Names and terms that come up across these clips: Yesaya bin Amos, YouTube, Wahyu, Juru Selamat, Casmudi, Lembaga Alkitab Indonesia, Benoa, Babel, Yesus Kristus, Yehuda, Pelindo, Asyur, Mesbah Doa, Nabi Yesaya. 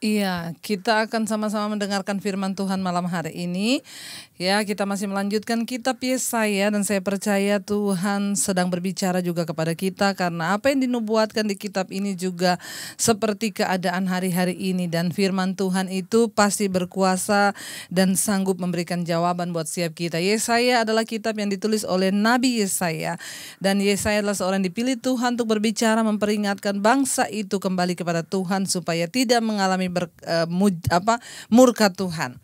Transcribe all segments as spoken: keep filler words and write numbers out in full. Iya, kita akan sama-sama mendengarkan firman Tuhan malam hari ini. Ya, kita masih melanjutkan kitab Yesaya dan saya percaya Tuhan sedang berbicara juga kepada kita karena apa yang dinubuatkan di kitab ini juga seperti keadaan hari-hari ini dan firman Tuhan itu pasti berkuasa dan sanggup memberikan jawaban buat setiap kita. Yesaya adalah kitab yang ditulis oleh Nabi Yesaya dan Yesaya adalah seorang dipilih Tuhan untuk berbicara memperingatkan bangsa itu kembali kepada Tuhan supaya tidak mengalami Ber, uh, mu, apa, murka Tuhan.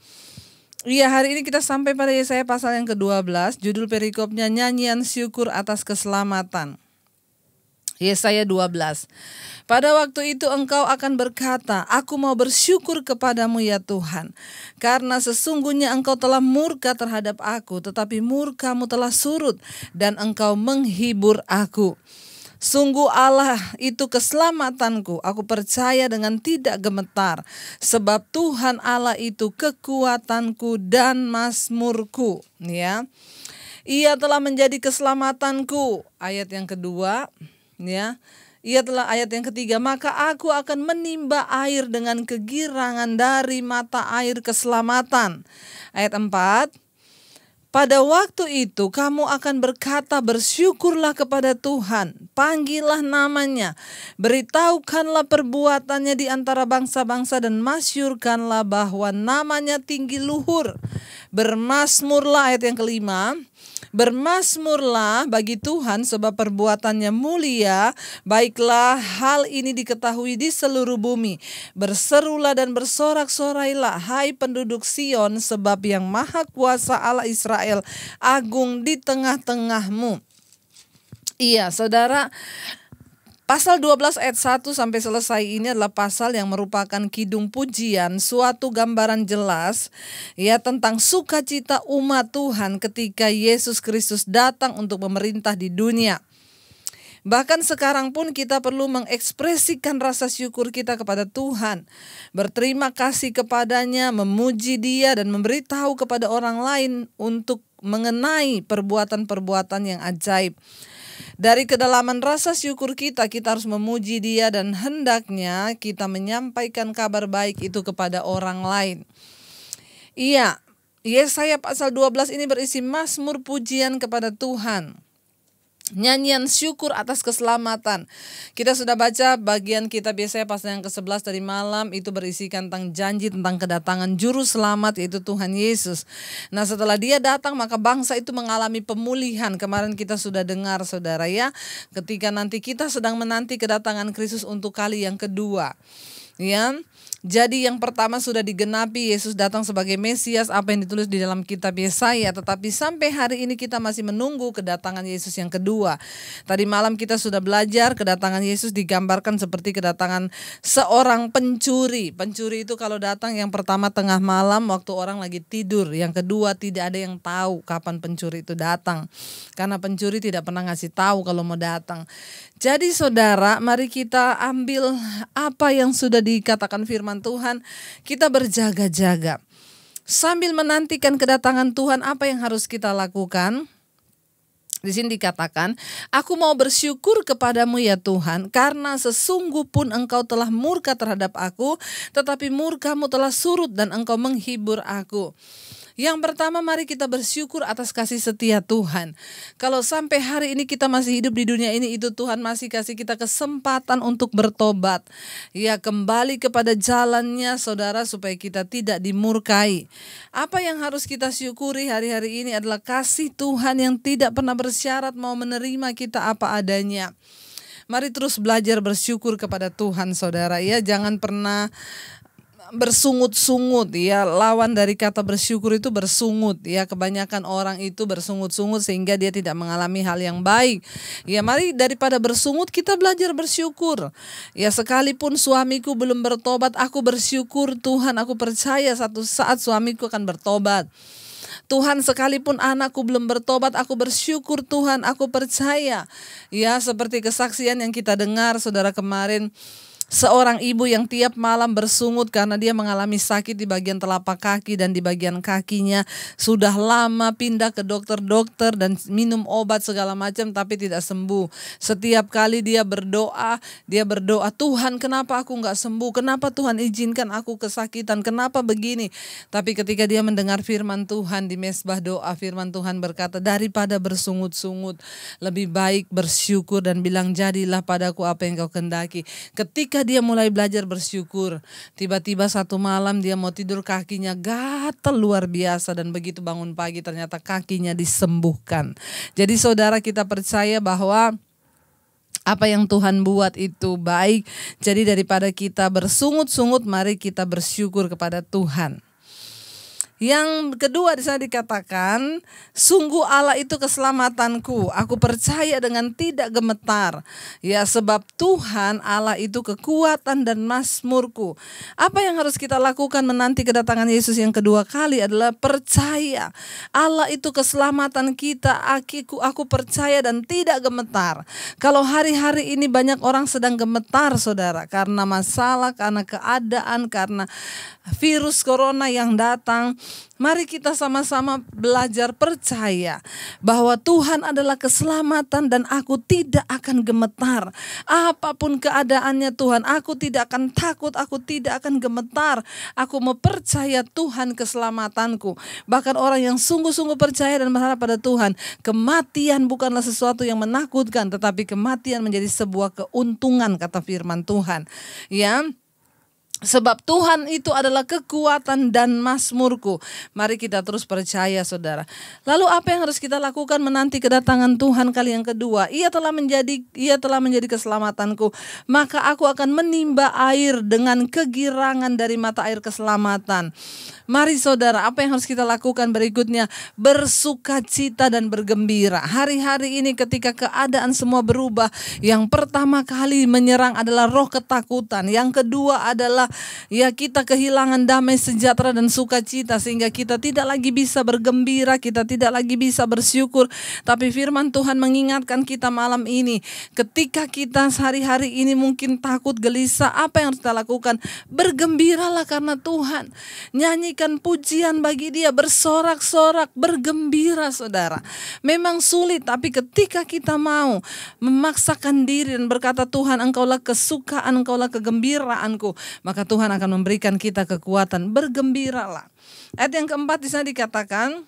Iya, hari ini kita sampai pada Yesaya pasal yang kedua belas, judul perikopnya nyanyian syukur atas keselamatan. Yesaya dua belas. Pada waktu itu engkau akan berkata, aku mau bersyukur kepadamu ya Tuhan, karena sesungguhnya engkau telah murka terhadap aku, tetapi murkamu telah surut dan engkau menghibur aku. Sungguh Allah itu keselamatanku, aku percaya dengan tidak gemetar, sebab Tuhan Allah itu kekuatanku dan mazmurku. Ya, Ia telah menjadi keselamatanku. Ayat yang kedua, ya, Ia telah ayat yang ketiga. Maka aku akan menimba air dengan kegirangan dari mata air keselamatan. Ayat empat. Pada waktu itu kamu akan berkata bersyukurlah kepada Tuhan, panggillah namanya, beritahukanlah perbuatannya di antara bangsa-bangsa dan masyurkanlah bahwa namanya tinggi luhur. Bermasmurlah, ayat yang kelima, bermasmurlah bagi Tuhan sebab perbuatannya mulia, baiklah hal ini diketahui di seluruh bumi. Berserulah dan bersorak-sorailah, hai penduduk Sion, sebab yang maha kuasa Allah Israel agung di tengah-tengahmu. Iya, saudara, pasal dua belas ayat satu sampai selesai ini adalah pasal yang merupakan kidung pujian, suatu gambaran jelas ya tentang sukacita umat Tuhan ketika Yesus Kristus datang untuk memerintah di dunia. Bahkan sekarang pun kita perlu mengekspresikan rasa syukur kita kepada Tuhan, berterima kasih kepadanya, memuji Dia dan memberitahu kepada orang lain untuk mengenai perbuatan-perbuatan yang ajaib. Dari kedalaman rasa syukur kita, kita harus memuji Dia dan hendaknya kita menyampaikan kabar baik itu kepada orang lain. Iya, Yesaya pasal dua belas ini berisi mazmur pujian kepada Tuhan. Nyanyian syukur atas keselamatan. Kita sudah baca bagian kitab Yesaya pasal yang kesebelas tadi malam. Itu berisikan tentang janji tentang kedatangan Juru Selamat, yaitu Tuhan Yesus. Nah, setelah Dia datang maka bangsa itu mengalami pemulihan. Kemarin kita sudah dengar, saudara, ya, ketika nanti kita sedang menanti kedatangan Kristus untuk kali yang kedua. Ya, jadi yang pertama sudah digenapi, Yesus datang sebagai Mesias, apa yang ditulis di dalam kitab Yesaya. Tetapi sampai hari ini kita masih menunggu kedatangan Yesus yang kedua. Tadi malam kita sudah belajar kedatangan Yesus digambarkan seperti kedatangan seorang pencuri. Pencuri itu kalau datang yang pertama tengah malam waktu orang lagi tidur, yang kedua tidak ada yang tahu kapan pencuri itu datang, karena pencuri tidak pernah ngasih tahu kalau mau datang. Jadi saudara, mari kita ambil apa yang sudah dikatakan firman Tuhan, kita berjaga-jaga. Sambil menantikan kedatangan Tuhan, apa yang harus kita lakukan? Di sini dikatakan, aku mau bersyukur kepadamu ya Tuhan, karena sesungguh pun engkau telah murka terhadap aku, tetapi murkamu telah surut dan engkau menghibur aku. Yang pertama, mari kita bersyukur atas kasih setia Tuhan. Kalau sampai hari ini kita masih hidup di dunia ini, itu Tuhan masih kasih kita kesempatan untuk bertobat. Ya, kembali kepada jalannya, saudara, supaya kita tidak dimurkai. Apa yang harus kita syukuri hari-hari ini adalah kasih Tuhan yang tidak pernah bersyarat mau menerima kita apa adanya. Mari terus belajar bersyukur kepada Tuhan, saudara. Ya, jangan pernah bersungut-sungut, ya, lawan dari kata bersyukur itu bersungut, ya, kebanyakan orang itu bersungut-sungut sehingga dia tidak mengalami hal yang baik. Ya, mari daripada bersungut kita belajar bersyukur. Ya, sekalipun suamiku belum bertobat, aku bersyukur Tuhan, aku percaya satu saat suamiku akan bertobat. Tuhan, sekalipun anakku belum bertobat, aku bersyukur Tuhan, aku percaya. Ya, seperti kesaksian yang kita dengar saudara kemarin, Seorang ibu yang tiap malam bersungut karena dia mengalami sakit di bagian telapak kaki dan di bagian kakinya. Sudah lama pindah ke dokter-dokter dan minum obat segala macam tapi tidak sembuh. Setiap kali dia berdoa, dia berdoa, Tuhan kenapa aku nggak sembuh? Kenapa Tuhan izinkan aku kesakitan? Kenapa begini? Tapi ketika dia mendengar firman Tuhan di mesbah doa, firman Tuhan berkata, daripada bersungut-sungut, lebih baik bersyukur dan bilang, jadilah padaku apa yang kau kehendaki. Ketika dia mulai belajar bersyukur, tiba-tiba satu malam dia mau tidur kakinya gatel luar biasa, dan begitu bangun pagi ternyata kakinya disembuhkan. Jadi saudara, kita percaya bahwa apa yang Tuhan buat itu baik. Jadi daripada kita bersungut-sungut, mari kita bersyukur kepada Tuhan. Yang kedua di sana dikatakan, sungguh Allah itu keselamatanku, aku percaya dengan tidak gemetar. Ya, sebab Tuhan Allah itu kekuatan dan mazmurku. Apa yang harus kita lakukan menanti kedatangan Yesus yang kedua kali adalah percaya. Allah itu keselamatan kita, aku, aku percaya dan tidak gemetar. Kalau hari-hari ini banyak orang sedang gemetar saudara, karena masalah, karena keadaan, karena virus corona yang datang. Mari kita sama-sama belajar percaya bahwa Tuhan adalah keselamatan dan aku tidak akan gemetar. Apapun keadaannya Tuhan, aku tidak akan takut, aku tidak akan gemetar. Aku mempercaya Tuhan keselamatanku. Bahkan orang yang sungguh-sungguh percaya dan berharap pada Tuhan, kematian bukanlah sesuatu yang menakutkan, tetapi kematian menjadi sebuah keuntungan, kata firman Tuhan. Ya, sebab Tuhan itu adalah kekuatan dan mazmurku. Mari kita terus percaya saudara. Lalu apa yang harus kita lakukan menanti kedatangan Tuhan kali yang kedua? Ia telah menjadi ia telah menjadi keselamatanku, maka aku akan menimba air dengan kegirangan dari mata air keselamatan. Mari saudara, apa yang harus kita lakukan berikutnya? Bersukacita dan bergembira. Hari-hari ini ketika keadaan semua berubah, yang pertama kali menyerang adalah roh ketakutan. Yang kedua adalah ya, kita kehilangan damai sejahtera dan sukacita, sehingga kita tidak lagi bisa bergembira, kita tidak lagi bisa bersyukur. Tapi firman Tuhan mengingatkan kita malam ini, ketika kita sehari-hari ini mungkin takut, gelisah, apa yang harus kita lakukan? Bergembiralah karena Tuhan, nyanyikan pujian bagi Dia, bersorak-sorak, bergembira saudara. Memang sulit, tapi ketika kita mau memaksakan diri dan berkata, Tuhan Engkaulah kesukaan, Engkaulah kegembiraanku, maka Tuhan akan memberikan kita kekuatan. Bergembiralah. Ayat yang keempat di sana dikatakan,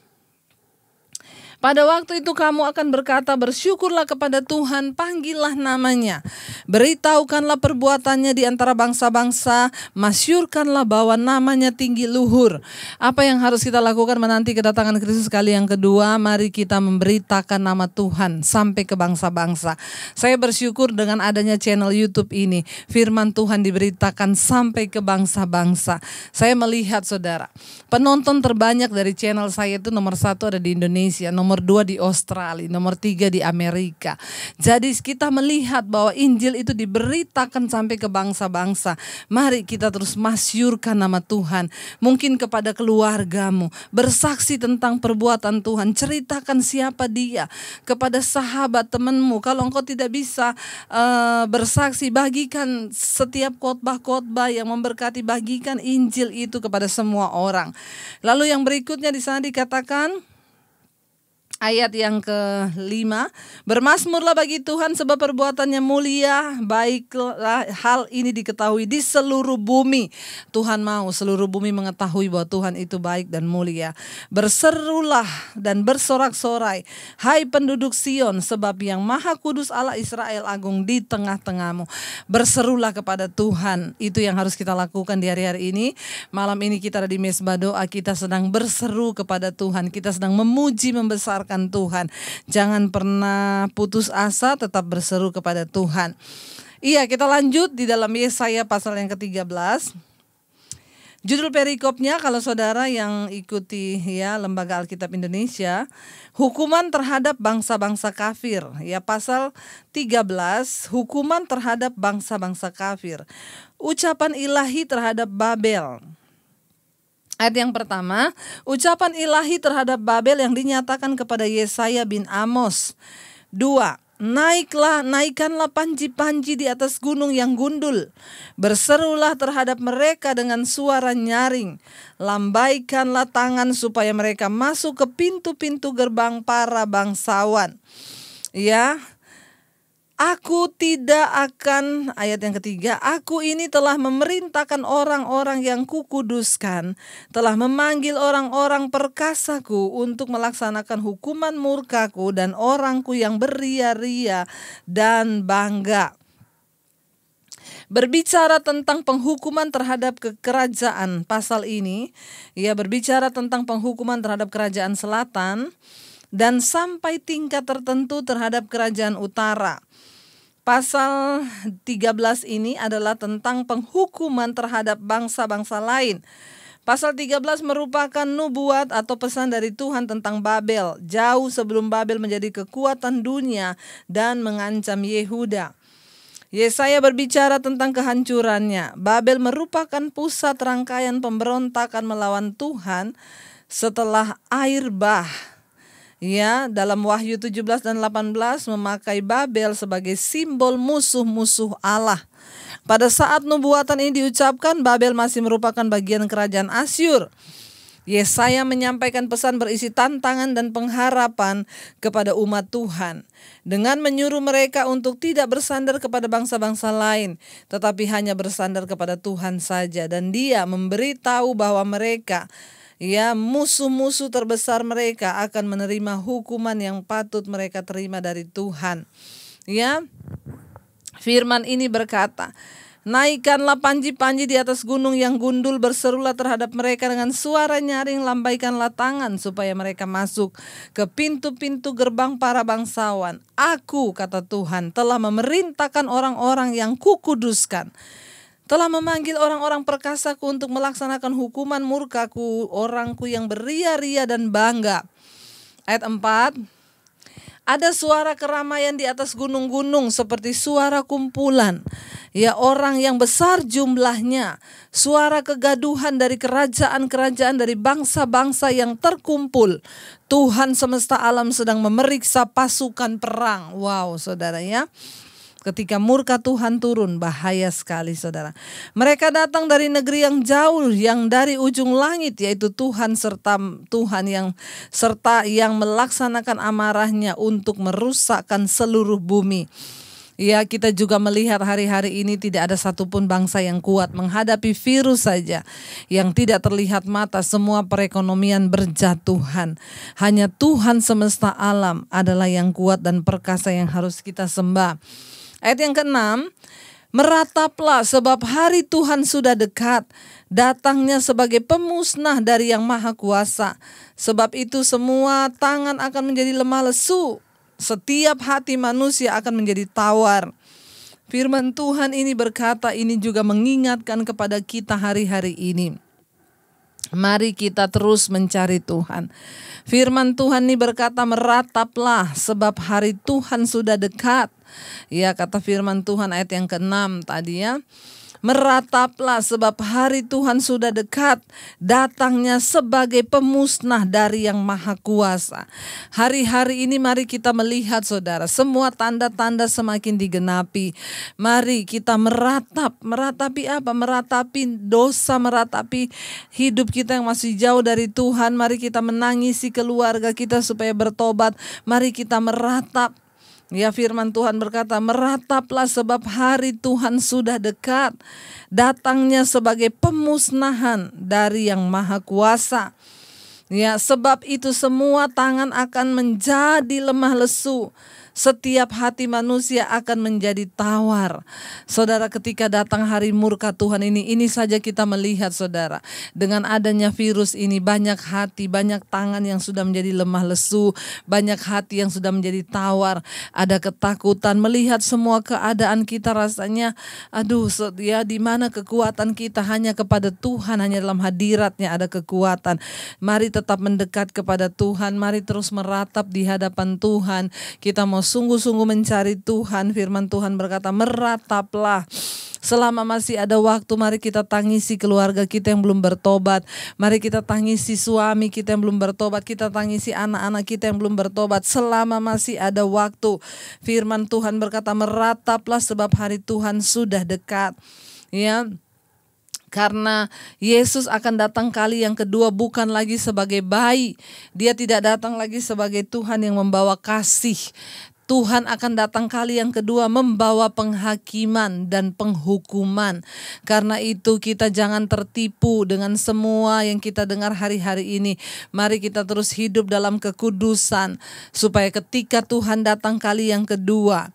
pada waktu itu kamu akan berkata, bersyukurlah kepada Tuhan, panggillah namanya. Beritahukanlah perbuatannya di antara bangsa-bangsa, masyurkanlah bahwa namanya tinggi luhur. Apa yang harus kita lakukan menanti kedatangan Kristus kali yang kedua? Mari kita memberitakan nama Tuhan sampai ke bangsa-bangsa. Saya bersyukur dengan adanya channel YouTube ini, firman Tuhan diberitakan sampai ke bangsa-bangsa. Saya melihat saudara, penonton terbanyak dari channel saya itu nomor satu ada di Indonesia, nomor Nomor dua di Australia, nomor tiga di Amerika. Jadi kita melihat bahwa Injil itu diberitakan sampai ke bangsa-bangsa. Mari kita terus masyurkan nama Tuhan. Mungkin kepada keluargamu, bersaksi tentang perbuatan Tuhan, ceritakan siapa Dia kepada sahabat, temanmu. Kalau engkau tidak bisa uh, bersaksi, bagikan setiap khotbah-khotbah yang memberkati, bagikan Injil itu kepada semua orang. Lalu yang berikutnya di sana dikatakan, ayat yang kelima, bermazmurlah bagi Tuhan sebab perbuatannya mulia, baiklah hal ini diketahui di seluruh bumi. Tuhan mau seluruh bumi mengetahui bahwa Tuhan itu baik dan mulia. Berserulah dan bersorak-sorai, hai penduduk Sion, sebab yang maha kudus Allah Israel agung di tengah-tengahmu. Berserulah kepada Tuhan, itu yang harus kita lakukan di hari-hari ini. Malam ini kita ada di mesbah doa, kita sedang berseru kepada Tuhan, kita sedang memuji, membesarkan Tuhan. Jangan pernah putus asa, tetap berseru kepada Tuhan. Iya, kita lanjut di dalam Yesaya pasal yang ke tiga belas. Judul perikopnya, kalau saudara yang ikuti ya Lembaga Alkitab Indonesia, hukuman terhadap bangsa-bangsa kafir. Ya, pasal tiga belas, hukuman terhadap bangsa-bangsa kafir. Ucapan ilahi terhadap Babel. Ayat yang pertama, ucapan ilahi terhadap Babel yang dinyatakan kepada Yesaya bin Amos. Dua, Naiklah, naikkanlah panji-panji di atas gunung yang gundul. Berserulah terhadap mereka dengan suara nyaring. Lambaikanlah tangan supaya mereka masuk ke pintu-pintu gerbang para bangsawan. Ya, aku tidak akan, ayat yang ketiga, aku ini telah memerintahkan orang-orang yang kukuduskan, telah memanggil orang-orang perkasaku untuk melaksanakan hukuman murkaku dan orangku yang beria-ria dan bangga. Berbicara tentang penghukuman terhadap kerajaan, pasal ini, ya, berbicara tentang penghukuman terhadap kerajaan selatan, dan sampai tingkat tertentu terhadap kerajaan utara. Pasal tiga belas ini adalah tentang penghukuman terhadap bangsa-bangsa lain. Pasal tiga belas merupakan nubuat atau pesan dari Tuhan tentang Babel, jauh sebelum Babel menjadi kekuatan dunia dan mengancam Yehuda. Yesaya berbicara tentang kehancurannya. Babel merupakan pusat rangkaian pemberontakan melawan Tuhan setelah air bah. Ya, dalam Wahyu tujuh belas dan delapan belas memakai Babel sebagai simbol musuh-musuh Allah. Pada saat nubuatan ini diucapkan, Babel masih merupakan bagian kerajaan Asyur. Yesaya menyampaikan pesan berisi tantangan dan pengharapan kepada umat Tuhan, dengan menyuruh mereka untuk tidak bersandar kepada bangsa-bangsa lain, tetapi hanya bersandar kepada Tuhan saja. Dan dia memberitahu bahwa mereka, ya, musuh-musuh terbesar mereka akan menerima hukuman yang patut mereka terima dari Tuhan. Ya, firman ini berkata, naikkanlah panji-panji di atas gunung yang gundul, berserulah terhadap mereka dengan suara nyaring, lambaikanlah tangan supaya mereka masuk ke pintu-pintu gerbang para bangsawan. Aku, kata Tuhan, telah memerintahkan orang-orang yang kukuduskan, telah memanggil orang-orang perkasaku untuk melaksanakan hukuman murkaku, orangku yang beria-ria dan bangga. Ayat empat, ada suara keramaian di atas gunung-gunung seperti suara kumpulan, ya, orang yang besar jumlahnya, suara kegaduhan dari kerajaan-kerajaan, dari bangsa-bangsa yang terkumpul. Tuhan semesta alam sedang memeriksa pasukan perang. Wow, saudara, ya. Ketika murka Tuhan turun, bahaya sekali, saudara. Mereka datang dari negeri yang jauh, yang dari ujung langit, yaitu Tuhan serta Tuhan yang serta yang melaksanakan amarahnya untuk merusakkan seluruh bumi. Ya, kita juga melihat hari-hari ini tidak ada satupun bangsa yang kuat menghadapi virus saja yang tidak terlihat mata. Semua perekonomian berjatuhan. Hanya Tuhan semesta alam adalah yang kuat dan perkasa yang harus kita sembah. Ayat yang keenam, merataplah sebab hari Tuhan sudah dekat, datangnya sebagai pemusnah dari yang maha kuasa. Sebab itu semua tangan akan menjadi lemah lesu, setiap hati manusia akan menjadi tawar. Firman Tuhan ini berkata, ini juga mengingatkan kepada kita hari-hari ini. Mari kita terus mencari Tuhan. Firman Tuhan ini berkata, merataplah sebab hari Tuhan sudah dekat. Ya, kata firman Tuhan ayat yang keenam tadi, ya. Merataplah sebab hari Tuhan sudah dekat, datangnya sebagai pemusnah dari yang maha kuasa. Hari-hari ini mari kita melihat, saudara, semua tanda-tanda semakin digenapi. Mari kita meratap. Meratapi apa? Meratapi dosa, meratapi hidup kita yang masih jauh dari Tuhan. Mari kita menangisi keluarga kita supaya bertobat. Mari kita meratap. Ya, firman Tuhan berkata, merataplah sebab hari Tuhan sudah dekat, datangnya sebagai pemusnahan dari yang maha kuasa. Ya, sebab itu semua tangan akan menjadi lemah lesu, setiap hati manusia akan menjadi tawar. Saudara, ketika datang hari murka Tuhan ini, ini saja kita melihat, saudara. Dengan adanya virus ini, banyak hati, banyak tangan yang sudah menjadi lemah lesu, banyak hati yang sudah menjadi tawar. Ada ketakutan melihat semua keadaan kita, rasanya, aduh, ya, di mana kekuatan kita? Hanya kepada Tuhan, hanya dalam hadiratnya ada kekuatan. Mari tetap mendekat kepada Tuhan, mari terus meratap di hadapan Tuhan. Kita mau sungguh-sungguh mencari Tuhan. Firman Tuhan berkata, merataplah Selama masih ada waktu, mari kita tangisi keluarga kita yang belum bertobat. Mari kita tangisi suami kita yang belum bertobat. Kita tangisi anak-anak kita yang belum bertobat. Selama masih ada waktu. Firman Tuhan berkata, merataplah sebab hari Tuhan sudah dekat. Ya. Karena Yesus akan datang kali yang kedua, bukan lagi sebagai bayi. Dia tidak datang lagi sebagai Tuhan yang membawa kasih. Tuhan akan datang kali yang kedua membawa penghakiman dan penghukuman. Karena itu kita jangan tertipu dengan semua yang kita dengar hari-hari ini. Mari kita terus hidup dalam kekudusan, supaya ketika Tuhan datang kali yang kedua,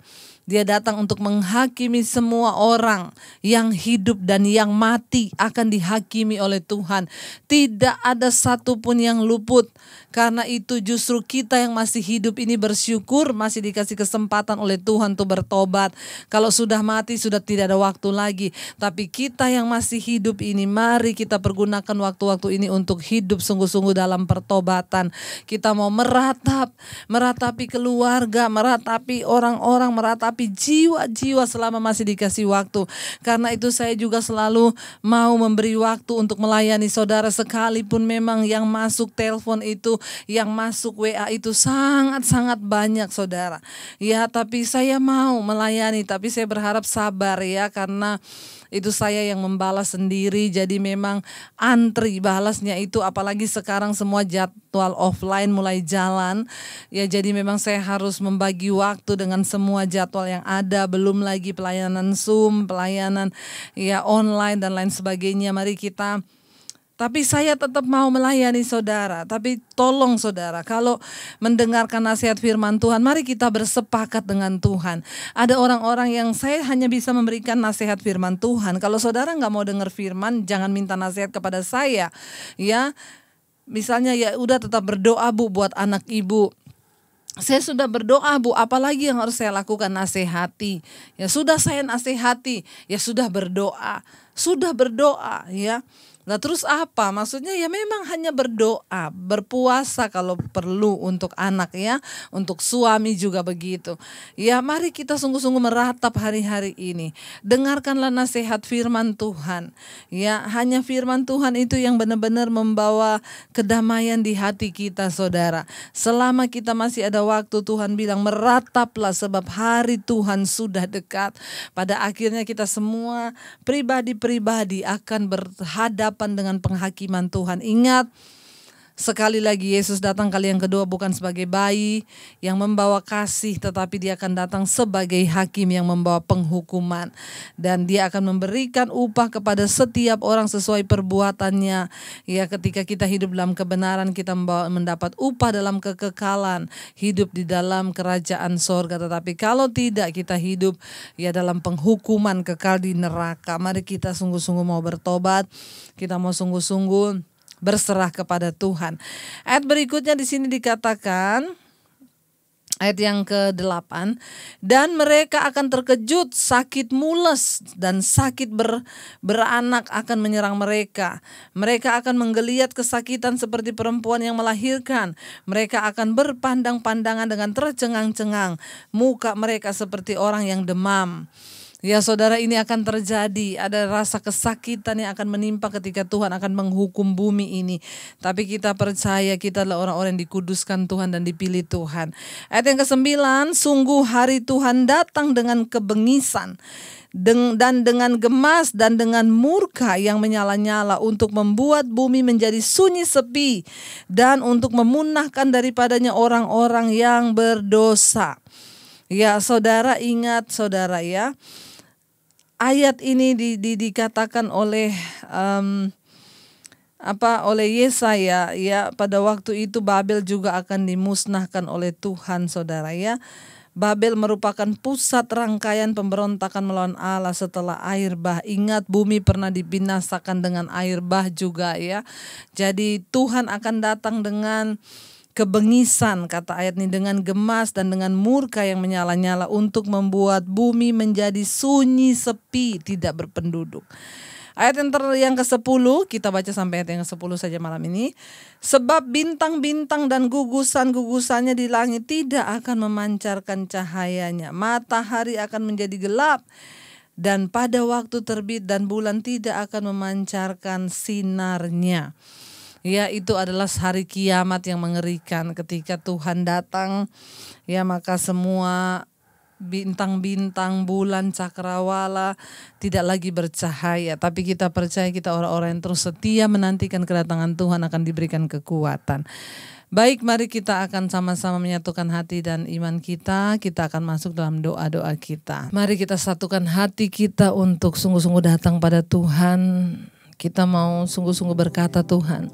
Dia datang untuk menghakimi semua orang yang hidup dan yang mati akan dihakimi oleh Tuhan. Tidak ada satupun yang luput. Karena itu justru kita yang masih hidup ini bersyukur, masih dikasih kesempatan oleh Tuhan untuk bertobat. Kalau sudah mati sudah tidak ada waktu lagi. Tapi kita yang masih hidup ini, mari kita pergunakan waktu-waktu ini untuk hidup sungguh-sungguh dalam pertobatan. Kita mau meratap, meratapi keluarga, meratapi orang-orang, meratapi tapi jiwa-jiwa selama masih dikasih waktu. Karena itu saya juga selalu mau memberi waktu untuk melayani saudara, sekalipun memang yang masuk telepon itu, yang masuk W A itu sangat-sangat banyak saudara. Ya, tapi saya mau melayani, tapi saya berharap sabar ya, karena itu saya yang membalas sendiri. Jadi memang antri balasnya itu, apalagi sekarang semua jadwal offline mulai jalan. Ya, jadi memang saya harus membagi waktu dengan semua jadwal yang ada, belum lagi pelayanan Zoom, pelayanan ya online dan lain sebagainya. Mari kita, tapi saya tetap mau melayani saudara. Tapi tolong saudara, kalau mendengarkan nasihat firman Tuhan, mari kita bersepakat dengan Tuhan. Ada orang-orang yang saya hanya bisa memberikan nasihat firman Tuhan. Kalau saudara nggak mau dengar firman, jangan minta nasihat kepada saya. Ya, misalnya ya udah tetap berdoa bu buat anak ibu. Saya sudah berdoa bu, apalagi yang harus saya lakukan? Nasihati. Ya sudah saya nasihati, ya sudah berdoa, sudah berdoa ya. Nah terus apa? Maksudnya ya memang hanya berdoa, berpuasa kalau perlu untuk anak ya, untuk suami juga begitu. Ya mari kita sungguh-sungguh meratap hari-hari ini. Dengarkanlah nasihat firman Tuhan. Ya hanya firman Tuhan itu yang benar-benar membawa kedamaian di hati kita saudara. Selama kita masih ada waktu, Tuhan bilang merataplah sebab hari Tuhan sudah dekat. Pada akhirnya kita semua pribadi-pribadi akan berhadapan dengan penghakiman Tuhan. Ingat, sekali lagi Yesus datang kali yang kedua bukan sebagai bayi yang membawa kasih, tetapi Dia akan datang sebagai hakim yang membawa penghukuman. Dan Dia akan memberikan upah kepada setiap orang sesuai perbuatannya. Ya, ketika kita hidup dalam kebenaran, kita membawa, mendapat upah dalam kekekalan, hidup di dalam kerajaan sorga. Tetapi kalau tidak, kita hidup ya dalam penghukuman kekal di neraka. Mari kita sungguh-sungguh mau bertobat, kita mau sungguh-sungguh berserah kepada Tuhan. Ayat berikutnya di sini dikatakan, ayat yang kedelapan, dan mereka akan terkejut, sakit mules dan sakit ber, beranak akan menyerang mereka. Mereka akan menggeliat kesakitan seperti perempuan yang melahirkan. Mereka akan berpandang-pandangan dengan tercengang-cengang. Muka mereka seperti orang yang demam. Ya saudara, ini akan terjadi, ada rasa kesakitan yang akan menimpa ketika Tuhan akan menghukum bumi ini. Tapi kita percaya kita adalah orang-orang yang dikuduskan Tuhan dan dipilih Tuhan. Ayat yang kesembilan, sungguh hari Tuhan datang dengan kebengisan dan dengan gemas dan dengan murka yang menyala-nyala, untuk membuat bumi menjadi sunyi sepi dan untuk memunahkan daripadanya orang-orang yang berdosa. Ya saudara, ingat saudara ya, ayat ini di, di, dikatakan oleh um, apa oleh Yesaya ya, pada waktu itu Babel juga akan dimusnahkan oleh Tuhan saudara ya. Babel merupakan pusat rangkaian pemberontakan melawan Allah setelah air bah. Ingat, bumi pernah dibinasakan dengan air bah juga ya. Jadi Tuhan akan datang dengan kebengisan, kata ayat ini, dengan gemas dan dengan murka yang menyala-nyala, untuk membuat bumi menjadi sunyi sepi, tidak berpenduduk. Ayat yang, yang kesepuluh, kita baca sampai ayat yang kesepuluh saja malam ini. Sebab bintang-bintang dan gugusan-gugusannya di langit tidak akan memancarkan cahayanya. Matahari akan menjadi gelap dan pada waktu terbit dan bulan tidak akan memancarkan sinarnya. Ya, itu adalah hari kiamat yang mengerikan ketika Tuhan datang. Ya, maka semua bintang-bintang, bulan, cakrawala tidak lagi bercahaya. Tapi kita percaya kita orang-orang yang terus setia menantikan kedatangan Tuhan akan diberikan kekuatan. Baik, mari kita akan sama-sama menyatukan hati dan iman kita. Kita akan masuk dalam doa-doa kita. Mari kita satukan hati kita untuk sungguh-sungguh datang pada Tuhan. Kita mau sungguh-sungguh berkata, Tuhan,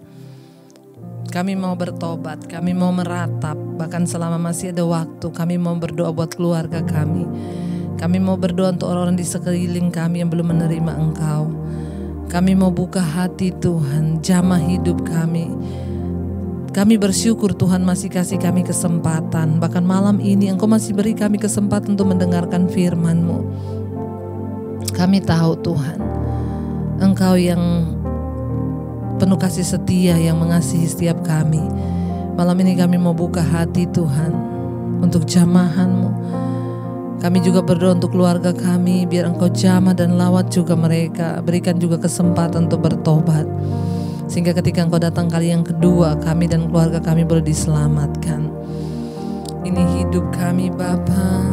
kami mau bertobat, kami mau meratap, bahkan selama masih ada waktu, kami mau berdoa buat keluarga kami. Kami mau berdoa untuk orang-orang di sekeliling kami yang belum menerima Engkau. Kami mau buka hati Tuhan, jamah hidup kami. Kami bersyukur Tuhan masih kasih kami kesempatan, bahkan malam ini Engkau masih beri kami kesempatan untuk mendengarkan firman-Mu. Kami tahu Tuhan, Engkau yang penuh kasih setia yang mengasihi setiap kami. Malam ini kami mau buka hati Tuhan untuk jamahan-Mu. Kami juga berdoa untuk keluarga kami, biar Engkau jamah dan lawat juga mereka. Berikan juga kesempatan untuk bertobat, sehingga ketika Engkau datang kali yang kedua, kami dan keluarga kami boleh diselamatkan. Ini hidup kami Bapa.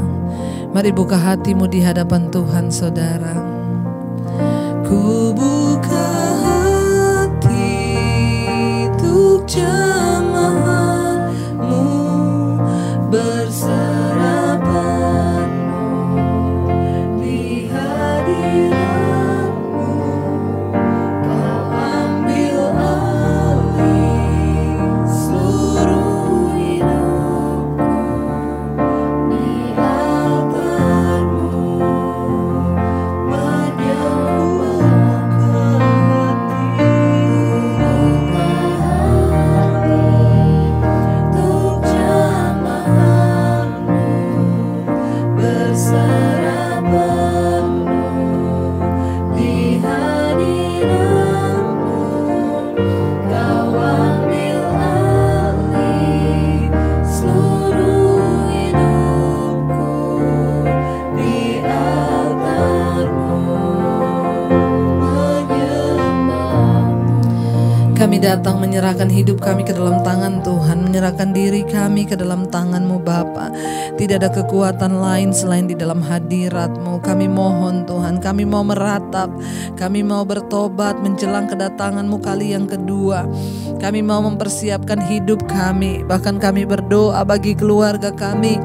Mari buka hatimu di hadapan Tuhan saudara. Ku buka hati untuk jamahan-Mu, berserah pada-Mu di hadirat-Mu. Kau ambil alih seluruh hidupku di altar-Mu, menyembah. Kami datang menyerahkan hidup kami ke dalam tangan Tuhan, menyerahkan diri kami ke dalam tangan-Mu Bapa. Tidak ada kekuatan lain selain di dalam hadirat-Mu. Kami mohon Tuhan, kami mau meratap, kami mau bertobat menjelang kedatangan-Mu kali yang kedua. Kami mau mempersiapkan hidup kami, bahkan kami berdoa bagi keluarga kami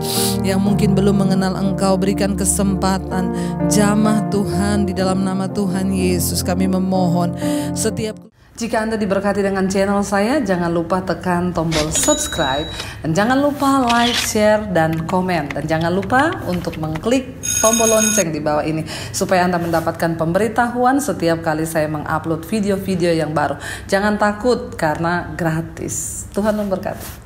yang mungkin belum mengenal Engkau. Berikan kesempatan, jamah Tuhan, di dalam nama Tuhan Yesus kami memohon. Setiap Jika Anda diberkati dengan channel saya, jangan lupa tekan tombol subscribe, dan jangan lupa like, share, dan komen. Dan jangan lupa untuk mengklik tombol lonceng di bawah ini, supaya Anda mendapatkan pemberitahuan setiap kali saya mengupload video-video yang baru. Jangan takut karena gratis. Tuhan memberkati.